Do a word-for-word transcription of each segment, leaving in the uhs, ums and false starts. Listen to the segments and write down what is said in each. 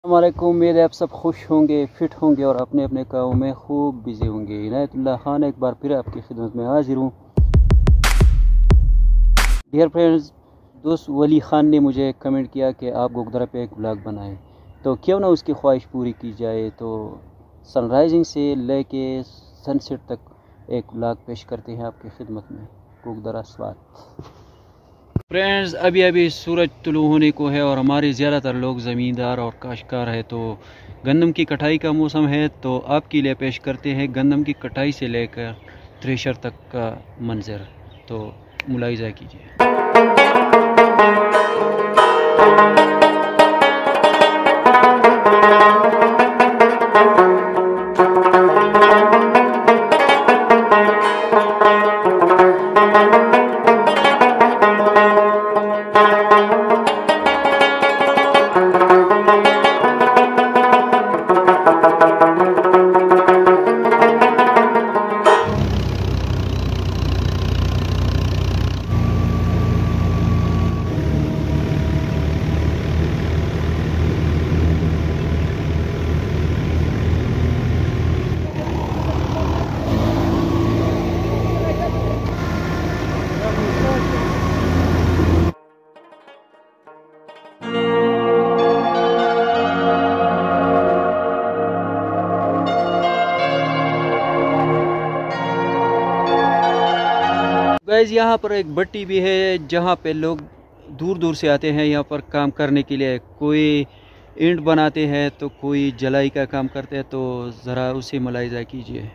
अस्सलामुअलैकुम, उम्मीद है आप सब खुश होंगे, फिट होंगे और अपने अपने कामों में खूब बिजी होंगे। इनायतुल्लाह खान एक बार फिर आपकी खिदमत में हाजिर हूँ। डियर फ्रेंड्स, दोस्त वली ख़ान ने मुझे कमेंट किया कि आप गोगदरा पे एक ब्लॉग बनाएं, तो क्यों ना उसकी ख्वाहिश पूरी की जाए। तो सनराइजिंग से ले कर सनसेट तक एक ब्लॉग पेश करते हैं आपकी खिदमत में, गोगदरा स्वात। फ्रेंड्स, अभी अभी सूरज तुलू होने को है और हमारे ज़्यादातर लोग ज़मींदार और काश्तकार है, तो गंदम की कटाई का मौसम है, तो आपके लिए पेश करते हैं गंदम की कटाई से लेकर थ्रेशर तक का मंजर, तो मुलाहिजा कीजिए। गाइस, यहाँ पर एक भट्टी भी है जहाँ पे लोग दूर दूर से आते हैं यहाँ पर काम करने के लिए। कोई ईंट बनाते हैं तो कोई जलाई का काम करते हैं, तो ज़रा उसे मुलाहिजा कीजिए।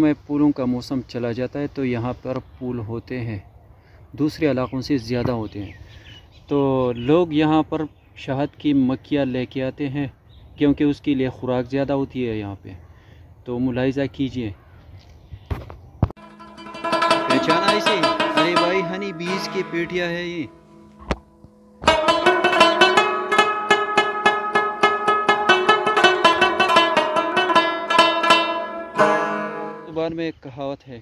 में पुलों का मौसम चला जाता है तो यहाँ पर पुल होते हैं, दूसरे इलाकों से ज़्यादा होते हैं, तो लोग यहाँ पर शहद की मक्खियाँ लेके आते हैं क्योंकि उसके लिए खुराक ज़्यादा होती है यहाँ पे, तो मुलाहिजा कीजिए। पहचाना इसे? अरे भाई, हनी बीज की पेटियाँ है ये। ज़बान में एक कहावत है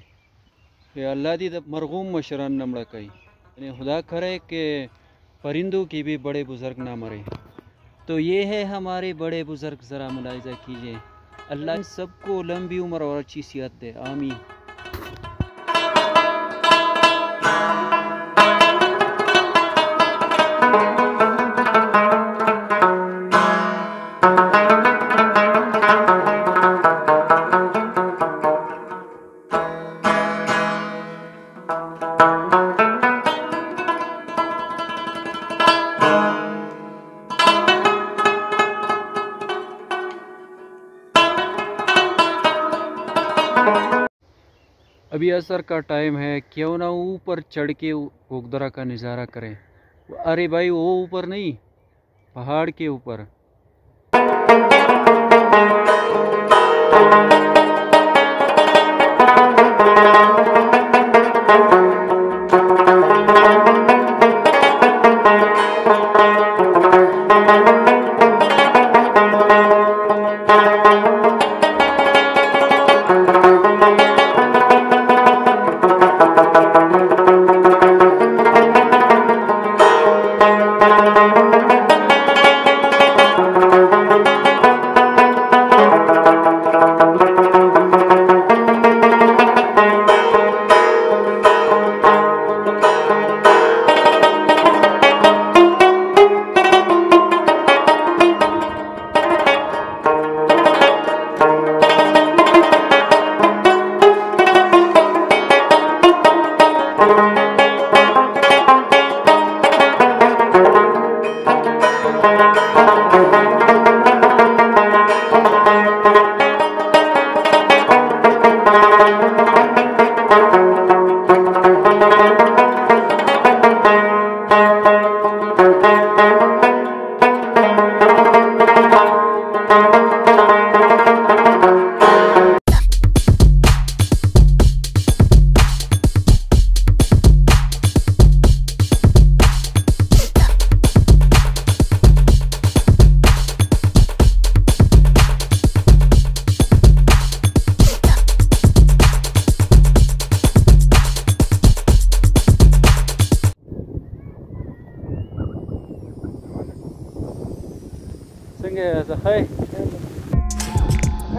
कि अल्लाह दी मरगूम मशरान न मड़काई, यानी खुदा करे कि परिंदों की भी बड़े बुज़ुर्ग ना मरे। तो ये है हमारे बड़े बुज़ुर्ग, ज़रा मुलाहिजा कीजिए। अल्लाह सबको लंबी उम्र और अच्छी सेहत दे, आमीन। अभी असर का टाइम है, क्यों ना ऊपर चढ़ के गोगदरा का नज़ारा करें। अरे भाई, वो ऊपर नहीं, पहाड़ के ऊपर।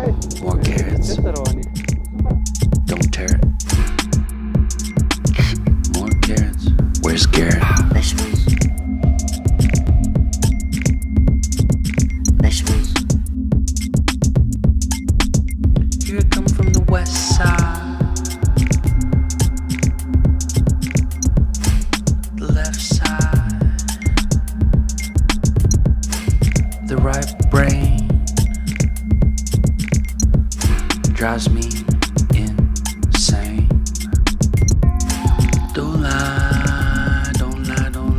it. More carrots. Don't tear it. More carrots. Where's Garrett? This way. This way. Here come from the west side. The left side. The right brain. Drives me insane. Don't lie, don't lie, don't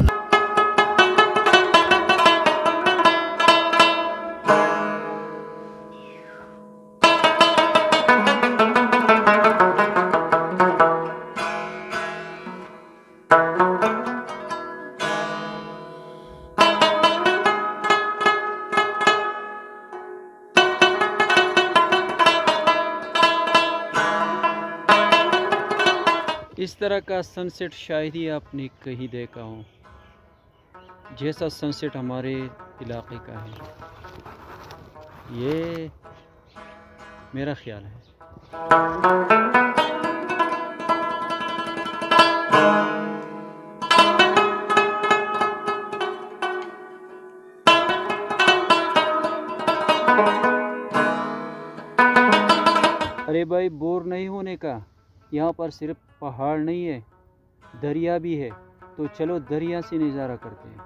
इस तरह का sunset शायद ही आपने कहीं देखा हो, जैसा sunset हमारे इलाके का है, ये मेरा ख्याल है। अरे भाई, बोर नहीं होने का, यहाँ पर सिर्फ पहाड़ नहीं है, दरिया भी है, तो चलो दरिया से नज़ारा करते हैं।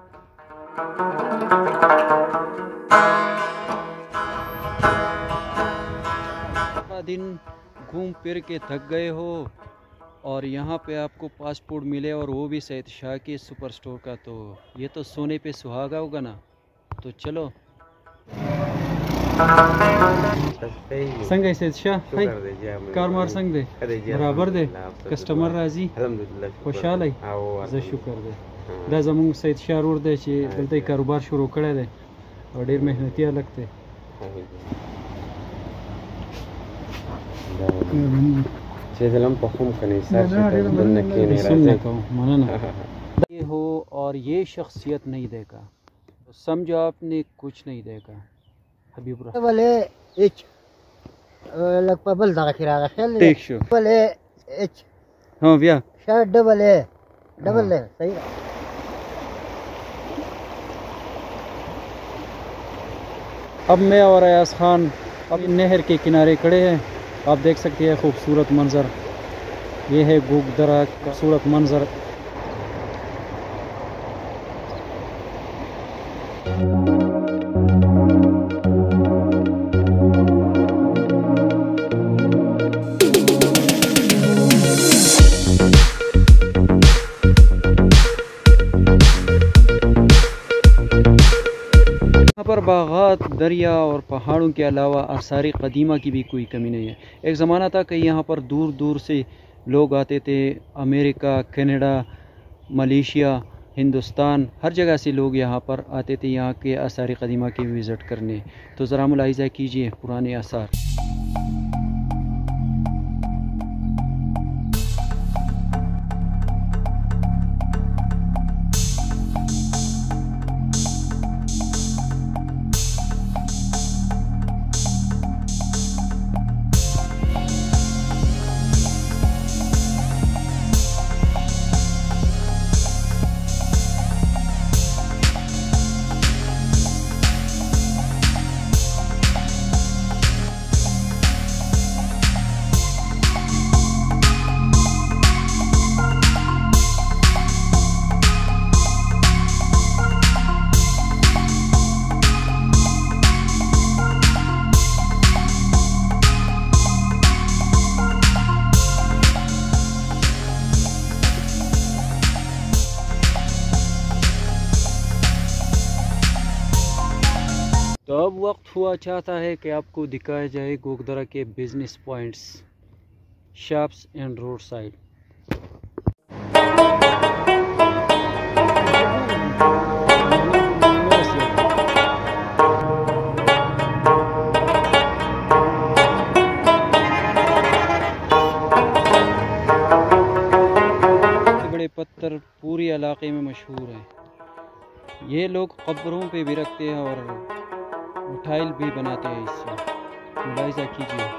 सारा दिन घूम फिर के थक गए हो और यहाँ पे आपको पासपोर्ट मिले और वो भी सैयद शाह के सुपर स्टोर का, तो ये तो सोने पे सुहागा होगा ना। तो चलो संग सैयद शाह कारमार संग दे बराबर दे कस्टमर राजी खुशहाल है शुक्र दे दा जमूंग सैयद शाह रोड दे छे दलते कारोबार शुरू करे दे और डेढ़ मेहनतिया लगते छे सलाम पखुम कने सर सुनने को माना ना ये हो और ये शख्सियत नहीं देखा तो समझो आपने कुछ नहीं देखा। वाले एच लगभग दागा खिरा रहा है ठीक शो वाले एच हां भैया शायद डबल है डबल है सही है अब मैं और यास खान अब नहर के किनारे खड़े हैं। आप देख सकते हैं खूबसूरत मंजर, ये है गोगदरा का खूबसूरत मंजर। बागात, दरिया और पहाड़ों के अलावा आसार कदीमा की भी कोई कमी नहीं है। एक ज़माना था कि यहाँ पर दूर दूर से लोग आते थे, अमेरिका, कनाडा, मलेशिया, हिंदुस्तान, हर जगह से लोग यहाँ पर आते थे यहाँ के आसार कदीमा की विज़िट करने। तो ज़रा मुलाहिज़ा कीजिए पुराने आसार। तो अब वक्त हुआ चाहता है कि आपको दिखाया जाए गोगदरा के business points, shops and road side. बड़े पत्थर पूरे इलाके में मशहूर हैं। ये लोग कब्रों पे भी रखते हैं और टाइल भी बनाते हैं इससे। मुलाहिजा कीजिए।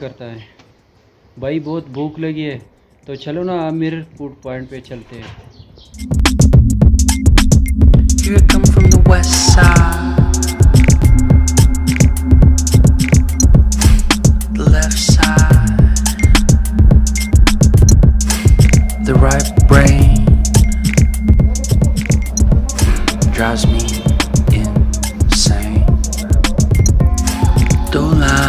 करता है भाई, बहुत भूख लगी है, तो चलो ना आमिर फूड पॉइंट पे चलते हैं। You come from the west side, the left side, the right brain drives me insane. Don't lie.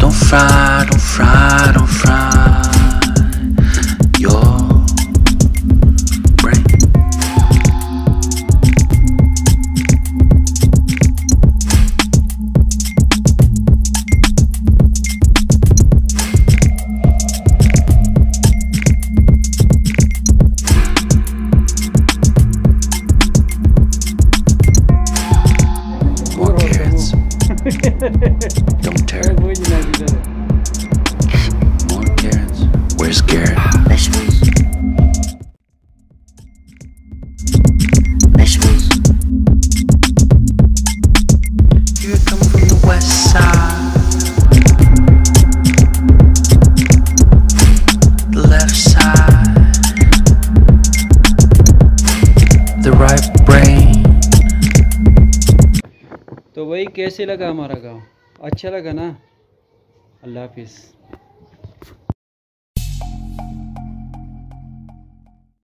Don't fry, don't fry your brain. More carrots. Don't tear it. We're scared. the right brain। तो वही कैसे लगा हमारा गाँव, अच्छा लगा ना। अल्लाह हाफिज़।